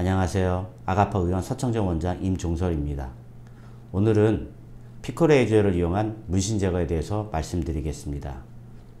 안녕하세요. 아가파 의원 서청정 원장 임종설입니다. 오늘은 피코레이저를 이용한 문신 제거에 대해서 말씀드리겠습니다.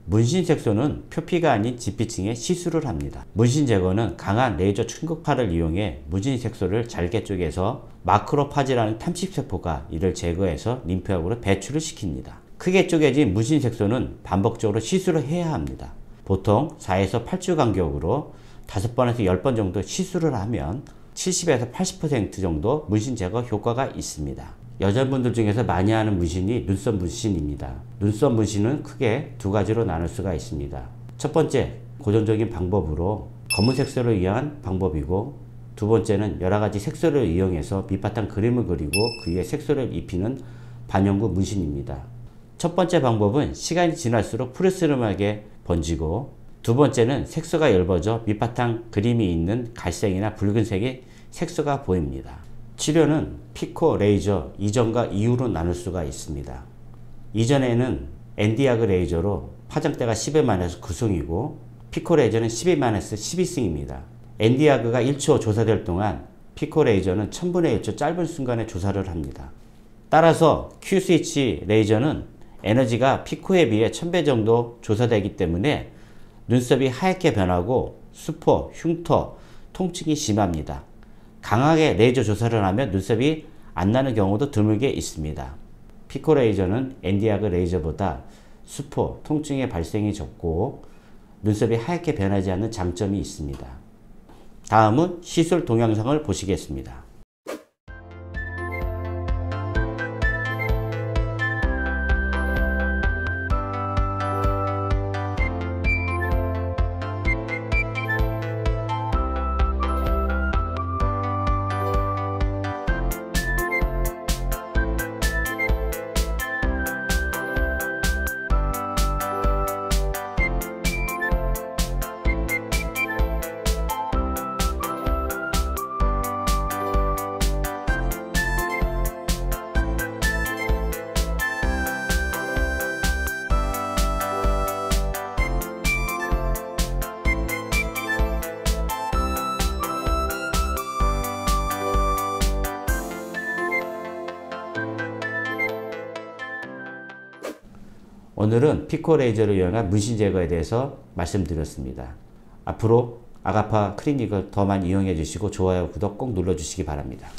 문신 색소는 표피가 아닌 지피층에 시술을 합니다. 문신 제거는 강한 레이저 충격파를 이용해 문신 색소를 잘게 쪼개서 마크로파지라는 탐식세포가 이를 제거해서 림프액으로 배출을 시킵니다. 크게 쪼개진 문신 색소는 반복적으로 시술을 해야 합니다. 보통 4에서 8주 간격으로 5번에서 10번 정도 시술을 하면 70에서 80% 정도 문신 제거 효과가 있습니다. 여자분들 중에서 많이 하는 문신이 눈썹 문신입니다. 눈썹 문신은 크게 두 가지로 나눌 수가 있습니다. 첫 번째, 고정적인 방법으로 검은 색소를 이용한 방법이고, 두 번째는 여러 가지 색소를 이용해서 밑바탕 그림을 그리고 그 위에 색소를 입히는 반영구 문신입니다. 첫 번째 방법은 시간이 지날수록 푸르스름하게 번지고, 두 번째는 색소가 엷어져 밑바탕 그림이 있는 갈색이나 붉은색의 색소가 보입니다. 치료는 피코 레이저 이전과 이후로 나눌 수가 있습니다. 이전에는 엔디야그 레이저로 파장대가 10에-9 승이고 피코 레이저는 10·12승입니다. 엔디야그가 1초 조사될 동안 피코 레이저는 1000분의 1초 짧은 순간에 조사를 합니다. 따라서 큐 스위치 레이저는 에너지가 피코에 비해 1000배 정도 조사되기 때문에 눈썹이 하얗게 변하고 수포, 흉터, 통증이 심합니다. 강하게 레이저 조사를 하면 눈썹이 안 나는 경우도 드물게 있습니다. 피코 레이저는 엔디야그 레이저보다 수포, 통증의 발생이 적고 눈썹이 하얗게 변하지 않는 장점이 있습니다. 다음은 시술 동영상을 보시겠습니다. 오늘은 피코 레이저를 이용한 문신 제거에 대해서 말씀드렸습니다. 앞으로 아가파 클리닉을 더 많이 이용해 주시고 좋아요, 구독 꼭 눌러 주시기 바랍니다.